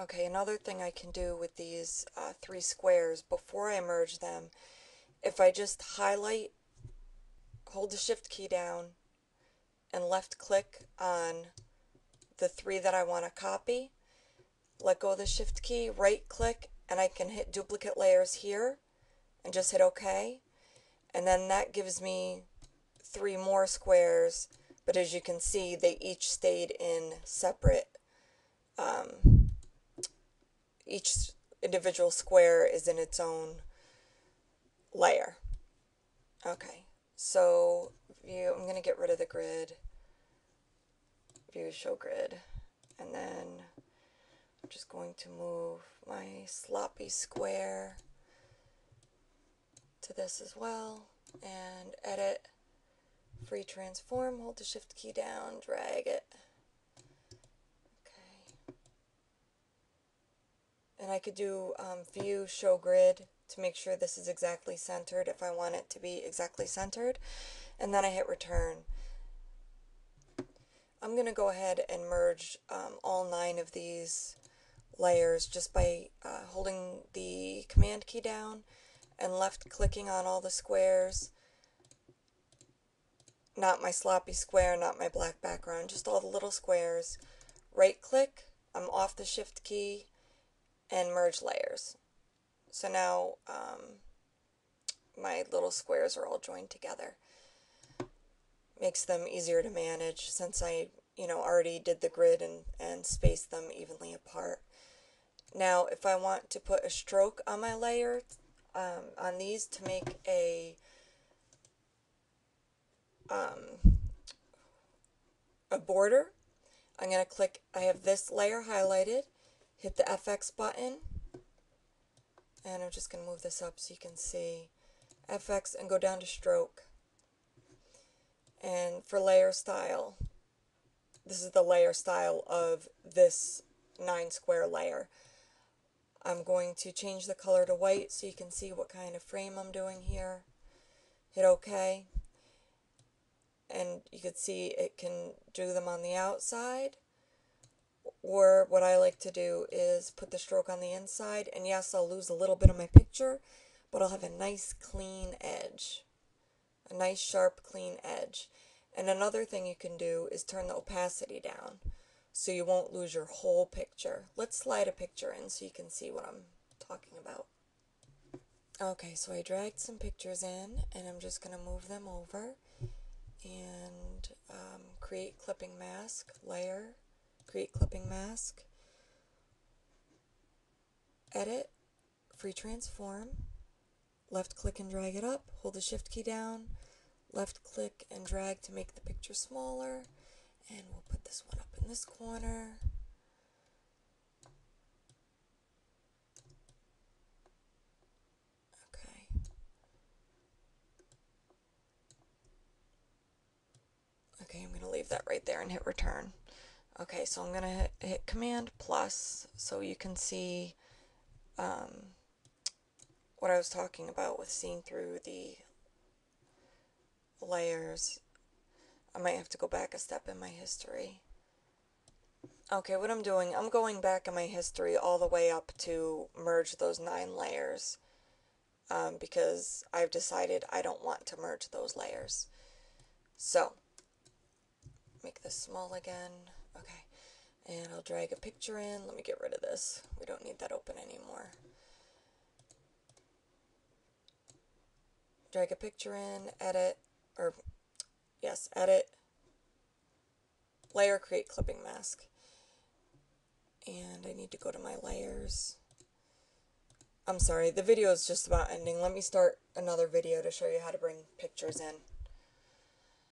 Okay, another thing I can do with these three squares before I merge them, if I just highlight, hold the shift key down, and left click on the three that I want to copy, let go of the shift key, right click, and I can hit duplicate layers here, and just hit OK, and then that gives me three more squares, but as you can see, they each stayed in separate. Each individual square is in its own layer. Okay, so view, I'm going to get rid of the grid, view show grid, and then I'm just going to move my sloppy square to this as well, and edit, free transform, hold the shift key down, drag it. And I could do view show grid to make sure this is exactly centered if I want it to be exactly centered, and then I hit return. I'm gonna go ahead and merge all 9 of these layers just by holding the command key down and left clicking on all the squares, not my sloppy square, not my black background, just all the little squares, right click, I'm off the shift key, and merge layers. So now my little squares are all joined together. Makes them easier to manage since I, you know, already did the grid and spaced them evenly apart. Now if I want to put a stroke on my layer, on these to make a border, I'm gonna click, I have this layer highlighted, hit the FX button, and I'm just going to move this up so you can see FX and go down to stroke. And for layer style, this is the layer style of this 9 square layer. I'm going to change the color to white so you can see what kind of frame I'm doing here. Hit OK. And you can see it can do them on the outside. Or what I like to do is put the stroke on the inside, and yes, I'll lose a little bit of my picture, but I'll have a nice clean edge, a nice sharp clean edge. And another thing you can do is turn the opacity down so you won't lose your whole picture. Let's slide a picture in so you can see what I'm talking about. Okay, so I dragged some pictures in, and I'm just going to move them over and create clipping mask, layer, create clipping mask, edit, free transform, left click and drag it up, hold the shift key down, left click and drag to make the picture smaller, and we'll put this one up in this corner, okay, okay, I'm going to leave that right there and hit return. Okay, so I'm going to hit Command plus so you can see what I was talking about with seeing through the layers. I might have to go back a step in my history. Okay, what I'm doing, I'm going back in my history all the way up to merge those 9 layers because I've decided I don't want to merge those layers. So, make this small again. Okay, and I'll drag a picture in. Let me get rid of this. We don't need that open anymore. Drag a picture in, edit, or yes, edit, layer, create clipping mask. And I need to go to my layers. I'm sorry, the video is just about ending. Let me start another video to show you how to bring pictures in.